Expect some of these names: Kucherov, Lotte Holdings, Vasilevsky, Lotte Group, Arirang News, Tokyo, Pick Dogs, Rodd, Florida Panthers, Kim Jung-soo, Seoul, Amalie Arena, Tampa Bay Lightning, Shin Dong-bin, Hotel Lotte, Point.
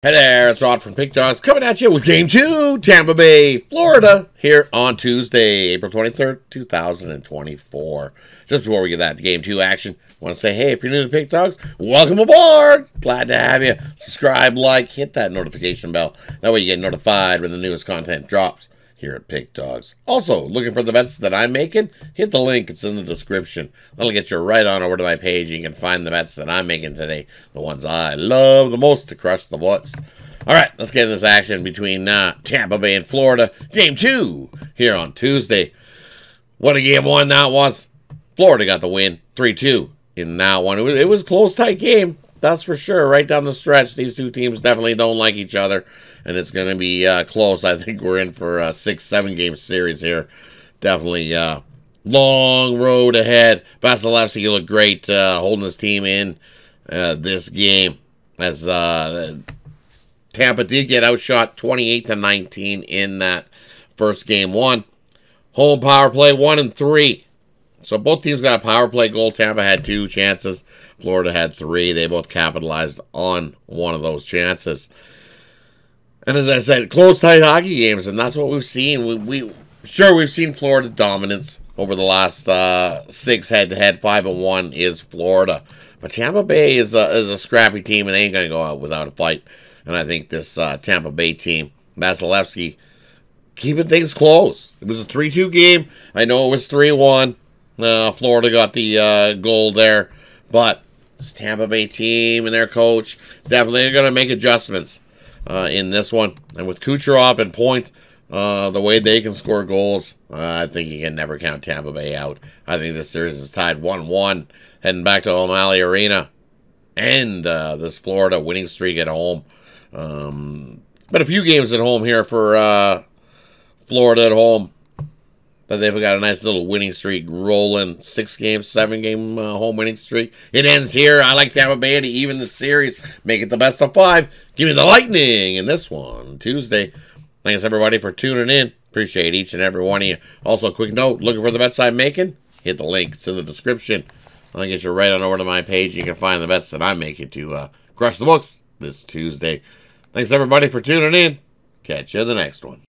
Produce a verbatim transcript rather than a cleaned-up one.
Hey there, it's Rod from Pick Dogs coming at you with Game two, Tampa Bay, Florida, here on Tuesday, April twenty-third, two thousand twenty-four. Just before we get that Game two action, I want to say, hey, if you're new to Pick Dogs, welcome aboard! Glad to have you. Subscribe, like, hit that notification bell. That way you get notified when the newest content drops here at Pick Dogs. Also, looking for the bets that I'm making? Hit the link, it's in the description. That'll get you right on over to my page. You can find the bets that I'm making today, the ones I love the most to crush the blitz. All right, let's get into this action between uh, Tampa Bay and Florida. Game two here on Tuesday. What a game one that was. Florida got the win, three two in that one. It was, it was a close, tight game. That's for sure. Right down the stretch, these two teams definitely don't like each other, and it's going to be uh, close. I think we're in for a six, seven-game series here. Definitely uh, long road ahead. Vasilevsky looked great uh, holding his team in uh, this game, as uh, Tampa did get outshot twenty-eight to nineteen in that first game one. Home power play, one and three. So both teams got a power play goal. Tampa had two chances. Florida had three. They both capitalized on one of those chances. And as I said, close, tight hockey games, and that's what we've seen. We, we sure, we've seen Florida dominance over the last uh, six head-to-head. Five and one is Florida. But Tampa Bay is a, is a scrappy team, and they ain't going to go out without a fight. And I think this uh, Tampa Bay team, Vasilevsky, keeping things close. It was a three two game. I know it was three one. Uh, Florida got the uh, goal there, but this Tampa Bay team and their coach definitely going to make adjustments uh, in this one. And with Kucherov and Point, uh, the way they can score goals, uh, I think you can never count Tampa Bay out. I think this series is tied one one, heading back to Amalie Arena, and uh, this Florida winning streak at home. Um, but a few games at home here for uh, Florida at home. But they've got a nice little winning streak rolling. Six-game, seven-game uh, home winning streak. It ends here. I like Tampa Bay to even the series. Make it the best of five. Give me the Lightning in this one, Tuesday. Thanks, everybody, for tuning in. Appreciate each and every one of you. Also, a quick note, looking for the bets I'm making? Hit the link. It's in the description. I'll get you right on over to my page. You can find the bets that I'm making to uh, crush the books this Tuesday. Thanks, everybody, for tuning in. Catch you in the next one.